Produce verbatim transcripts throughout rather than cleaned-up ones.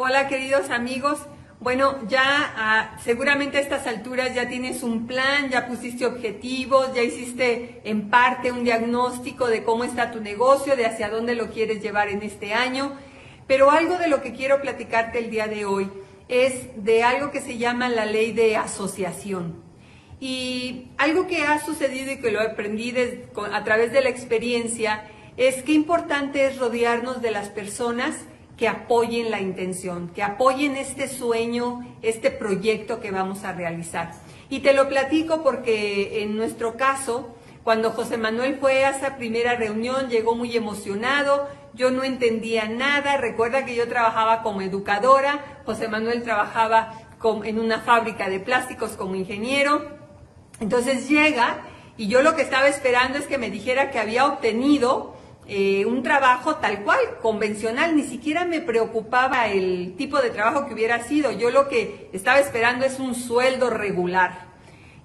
Hola, queridos amigos. Bueno, ya uh, seguramente a estas alturas ya tienes un plan, ya pusiste objetivos, ya hiciste en parte un diagnóstico de cómo está tu negocio, de hacia dónde lo quieres llevar en este año. Pero algo de lo que quiero platicarte el día de hoy es de algo que se llama la ley de asociación. Y algo que ha sucedido y que lo aprendí desde, a través de la experiencia es qué importante es rodearnos de las personas que apoyen la intención, que apoyen este sueño, este proyecto que vamos a realizar. Y te lo platico porque en nuestro caso, cuando José Manuel fue a esa primera reunión, llegó muy emocionado, yo no entendía nada. Recuerda que yo trabajaba como educadora, José Manuel trabajaba en una fábrica de plásticos como ingeniero. Entonces llega y yo lo que estaba esperando es que me dijera que había obtenido Eh, un trabajo tal cual, convencional. Ni siquiera me preocupaba el tipo de trabajo que hubiera sido. Yo lo que estaba esperando es un sueldo regular.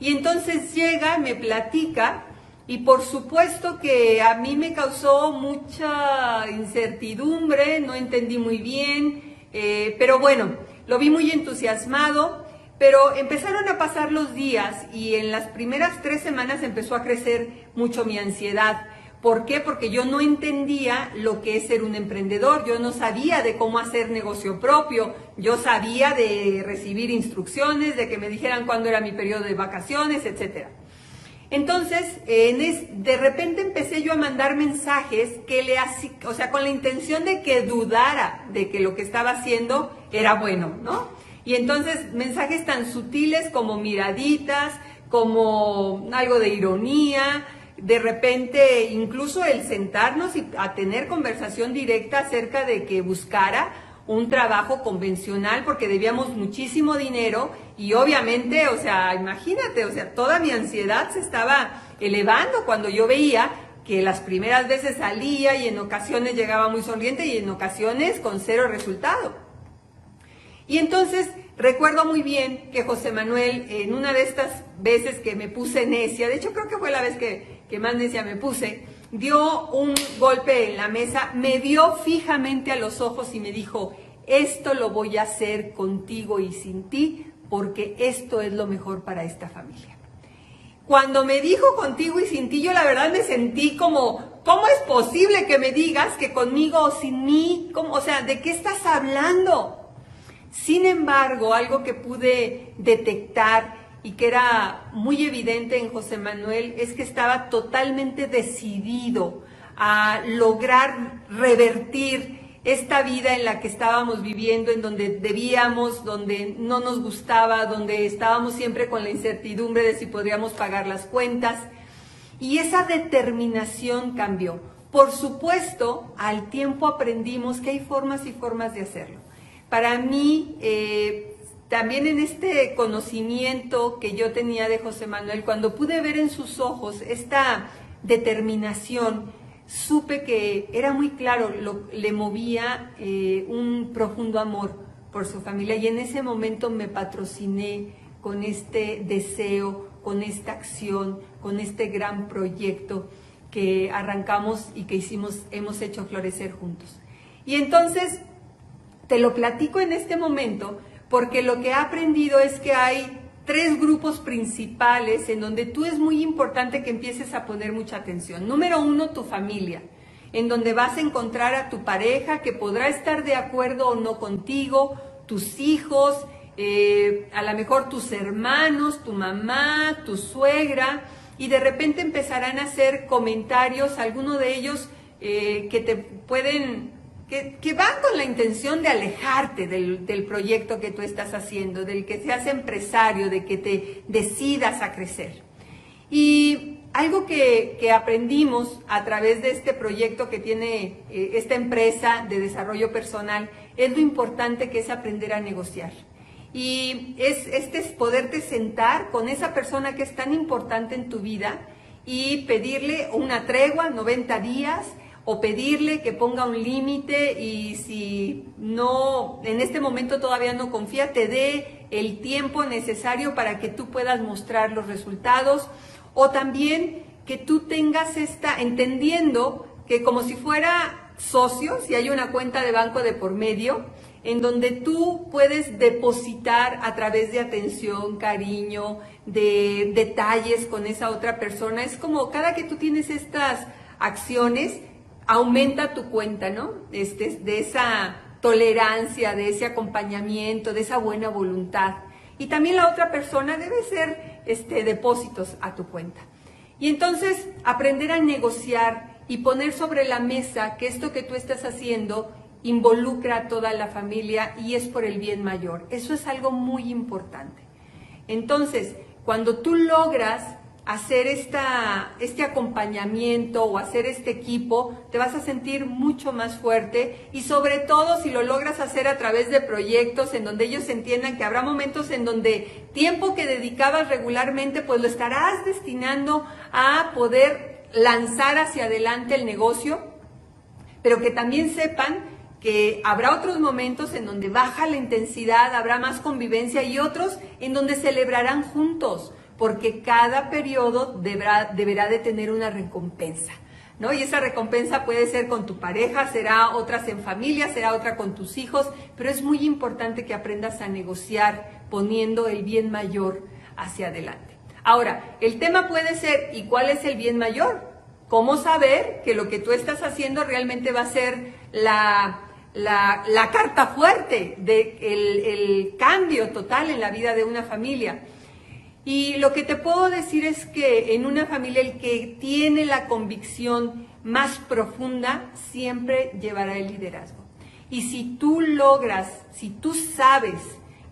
Y entonces llega, me platica, y por supuesto que a mí me causó mucha incertidumbre, no entendí muy bien, eh, pero bueno, lo vi muy entusiasmado. Pero empezaron a pasar los días y en las primeras tres semanas empezó a crecer mucho mi ansiedad. ¿Por qué? Porque yo no entendía lo que es ser un emprendedor, yo no sabía de cómo hacer negocio propio, yo sabía de recibir instrucciones, de que me dijeran cuándo era mi periodo de vacaciones, etcétera. Entonces, en es, de repente empecé yo a mandar mensajes que le o sea, con la intención de que dudara de que lo que estaba haciendo era bueno, ¿no? Y entonces, mensajes tan sutiles como miraditas, como algo de ironía. De repente, incluso el sentarnos y a tener conversación directa acerca de que buscara un trabajo convencional porque debíamos muchísimo dinero y obviamente, o sea, imagínate, o sea, toda mi ansiedad se estaba elevando cuando yo veía que las primeras veces salía y en ocasiones llegaba muy sonriente y en ocasiones con cero resultado. Y entonces recuerdo muy bien que José Manuel, en una de estas veces que me puse necia, de hecho creo que fue la vez que, que más necia me puse, dio un golpe en la mesa, me vio fijamente a los ojos y me dijo: esto lo voy a hacer contigo y sin ti, porque esto es lo mejor para esta familia. Cuando me dijo contigo y sin ti, yo la verdad me sentí como, ¿cómo es posible que me digas que conmigo o sin mí? ¿Cómo? O sea, ¿de qué estás hablando? Sin embargo, algo que pude detectar y que era muy evidente en José Manuel es que estaba totalmente decidido a lograr revertir esta vida en la que estábamos viviendo, en donde debíamos, donde no nos gustaba, donde estábamos siempre con la incertidumbre de si podríamos pagar las cuentas. Y esa determinación cambió. Por supuesto, al tiempo aprendimos que hay formas y formas de hacerlo. Para mí, eh, también en este conocimiento que yo tenía de José Manuel, cuando pude ver en sus ojos esta determinación, supe que era muy claro, lo, le movía eh, un profundo amor por su familia. Y en ese momento me patrociné con este deseo, con esta acción, con este gran proyecto que arrancamos y que hicimos, hemos hecho florecer juntos. Y entonces, te lo platico en este momento porque lo que he aprendido es que hay tres grupos principales en donde tú es muy importante que empieces a poner mucha atención. Número uno, tu familia, en donde vas a encontrar a tu pareja que podrá estar de acuerdo o no contigo, tus hijos, eh, a lo mejor tus hermanos, tu mamá, tu suegra, y de repente empezarán a hacer comentarios, algunos de ellos eh, que te pueden... Que, que van con la intención de alejarte del, del proyecto que tú estás haciendo, del que seas empresario, de que te decidas a crecer. Y algo que, que aprendimos a través de este proyecto que tiene eh, esta empresa de desarrollo personal es lo importante que es aprender a negociar. Y es, este es poderte sentar con esa persona que es tan importante en tu vida y pedirle una tregua, noventa días, o pedirle que ponga un límite y si no, en este momento todavía no confía, te dé el tiempo necesario para que tú puedas mostrar los resultados, o también que tú tengas esta, entendiendo que como si fuera socios y hay una cuenta de banco de por medio en donde tú puedes depositar a través de atención, cariño, de detalles con esa otra persona. Es como cada que tú tienes estas acciones, aumenta tu cuenta, ¿no? Este, de esa tolerancia, de ese acompañamiento, de esa buena voluntad. Y también la otra persona debe ser este, depósitos a tu cuenta. Y entonces aprender a negociar y poner sobre la mesa que esto que tú estás haciendo involucra a toda la familia y es por el bien mayor. Eso es algo muy importante. Entonces, cuando tú logras hacer esta, este acompañamiento o hacer este equipo, te vas a sentir mucho más fuerte y sobre todo si lo logras hacer a través de proyectos en donde ellos entiendan que habrá momentos en donde tiempo que dedicabas regularmente, pues lo estarás destinando a poder lanzar hacia adelante el negocio, pero que también sepan que habrá otros momentos en donde baja la intensidad, habrá más convivencia y otros en donde celebrarán juntos, porque cada periodo deberá, deberá de tener una recompensa, ¿no? Y esa recompensa puede ser con tu pareja, será otras en familia, será otra con tus hijos, pero es muy importante que aprendas a negociar poniendo el bien mayor hacia adelante. Ahora, el tema puede ser, ¿y cuál es el bien mayor? ¿Cómo saber que lo que tú estás haciendo realmente va a ser la... La, la carta fuerte del el cambio total en la vida de una familia? Y lo que te puedo decir es que en una familia el que tiene la convicción más profunda siempre llevará el liderazgo. Y si tú logras, si tú sabes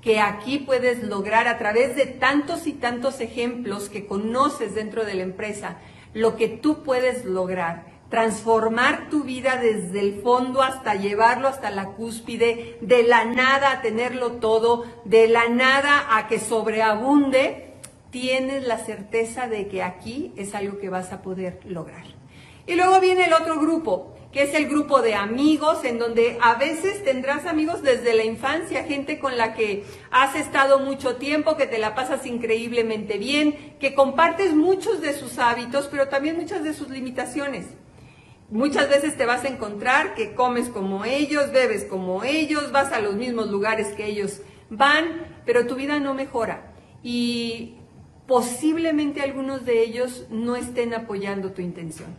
que aquí puedes lograr a través de tantos y tantos ejemplos que conoces dentro de la empresa, lo que tú puedes lograr, transformar tu vida desde el fondo hasta llevarlo hasta la cúspide, de la nada a tenerlo todo, de la nada a que sobreabunde, tienes la certeza de que aquí es algo que vas a poder lograr. Y luego viene el otro grupo, que es el grupo de amigos, en donde a veces tendrás amigos desde la infancia, gente con la que has estado mucho tiempo, que te la pasas increíblemente bien, que compartes muchos de sus hábitos, pero también muchas de sus limitaciones. Muchas veces te vas a encontrar que comes como ellos, bebes como ellos, vas a los mismos lugares que ellos van, pero tu vida no mejora y posiblemente algunos de ellos no estén apoyando tu intención.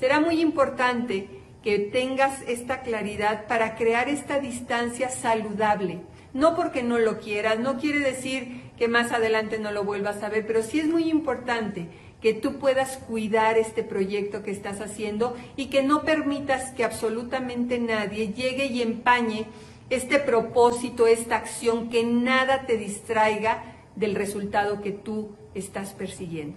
Será muy importante que tengas esta claridad para crear esta distancia saludable. No porque no lo quieras, no quiere decir que más adelante no lo vuelvas a ver, pero sí es muy importante que tú puedas cuidar este proyecto que estás haciendo y que no permitas que absolutamente nadie llegue y empañe este propósito, esta acción, que nada te distraiga del resultado que tú estás persiguiendo.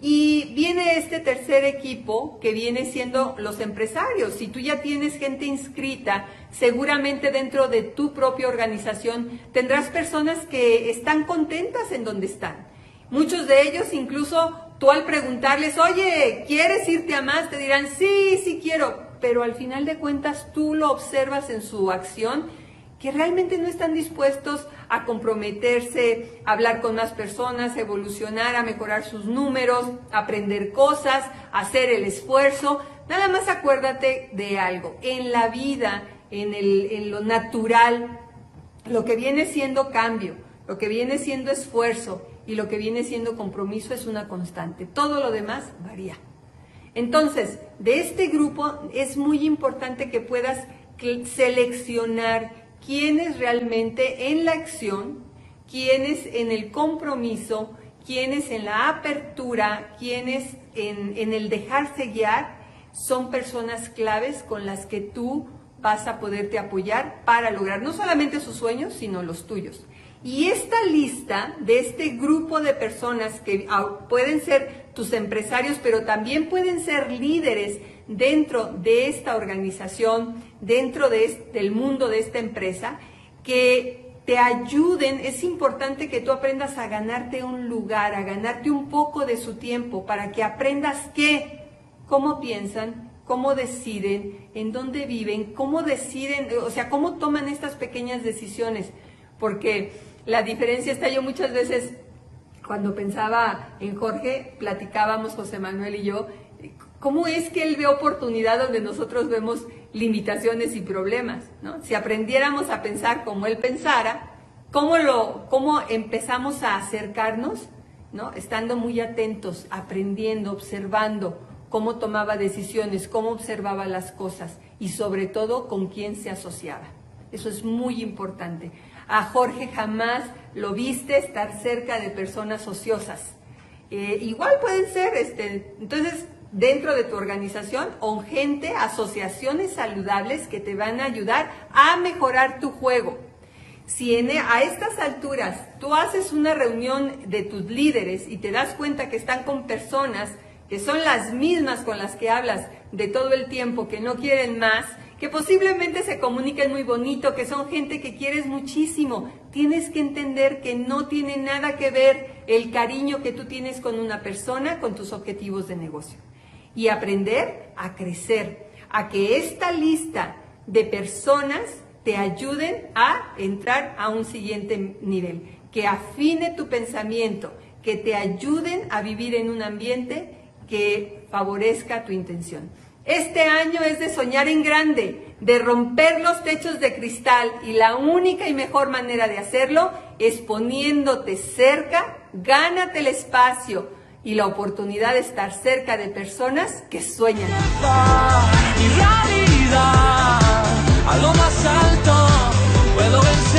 Y viene este tercer equipo que viene siendo los empresarios. Si tú ya tienes gente inscrita, seguramente dentro de tu propia organización tendrás personas que están contentas en donde están. Muchos de ellos incluso... Tú al preguntarles, oye, ¿quieres irte a más? Te dirán, sí, sí quiero. Pero al final de cuentas tú lo observas en su acción, que realmente no están dispuestos a comprometerse, a hablar con más personas, a evolucionar, a mejorar sus números, a aprender cosas, a hacer el esfuerzo. Nada más acuérdate de algo. En la vida, en, el, en lo natural, lo que viene siendo cambio, lo que viene siendo esfuerzo, y lo que viene siendo compromiso es una constante. Todo lo demás varía. Entonces, de este grupo es muy importante que puedas seleccionar quiénes realmente en la acción, quiénes en el compromiso, quiénes en la apertura, quiénes en, en el dejarse guiar, son personas claves con las que tú vas a poderte apoyar para lograr no solamente sus sueños, sino los tuyos. Y esta lista de este grupo de personas que pueden ser tus empresarios, pero también pueden ser líderes dentro de esta organización, dentro de este, del mundo de esta empresa, que te ayuden. Es importante que tú aprendas a ganarte un lugar, a ganarte un poco de su tiempo, para que aprendas qué, cómo piensan, cómo deciden, en dónde viven, cómo deciden, o sea, cómo toman estas pequeñas decisiones. Porque la diferencia está, yo muchas veces cuando pensaba en Jorge, platicábamos José Manuel y yo, cómo es que él ve oportunidad donde nosotros vemos limitaciones y problemas, ¿no? Si aprendiéramos a pensar como él pensara, ¿cómo, lo, cómo empezamos a acercarnos? ¿No? Estando muy atentos, aprendiendo, observando cómo tomaba decisiones, cómo observaba las cosas y sobre todo con quién se asociaba. Eso es muy importante. A Jorge jamás lo viste estar cerca de personas ociosas. Eh, igual pueden ser, este, entonces, dentro de tu organización o gente, asociaciones saludables que te van a ayudar a mejorar tu juego. Si en, a estas alturas tú haces una reunión de tus líderes y te das cuenta que están con personas que son las mismas con las que hablas de todo el tiempo, que no quieren más, que posiblemente se comuniquen muy bonito, que son gente que quieres muchísimo, tienes que entender que no tiene nada que ver el cariño que tú tienes con una persona, con tus objetivos de negocio. Y aprender a crecer, a que esta lista de personas te ayuden a entrar a un siguiente nivel, que afine tu pensamiento, que te ayuden a vivir en un ambiente que favorezca tu intención. Este año es de soñar en grande, de romper los techos de cristal, y la única y mejor manera de hacerlo es poniéndote cerca, gánate el espacio y la oportunidad de estar cerca de personas que sueñan. Y realidad, a lo más alto, puedo vencer.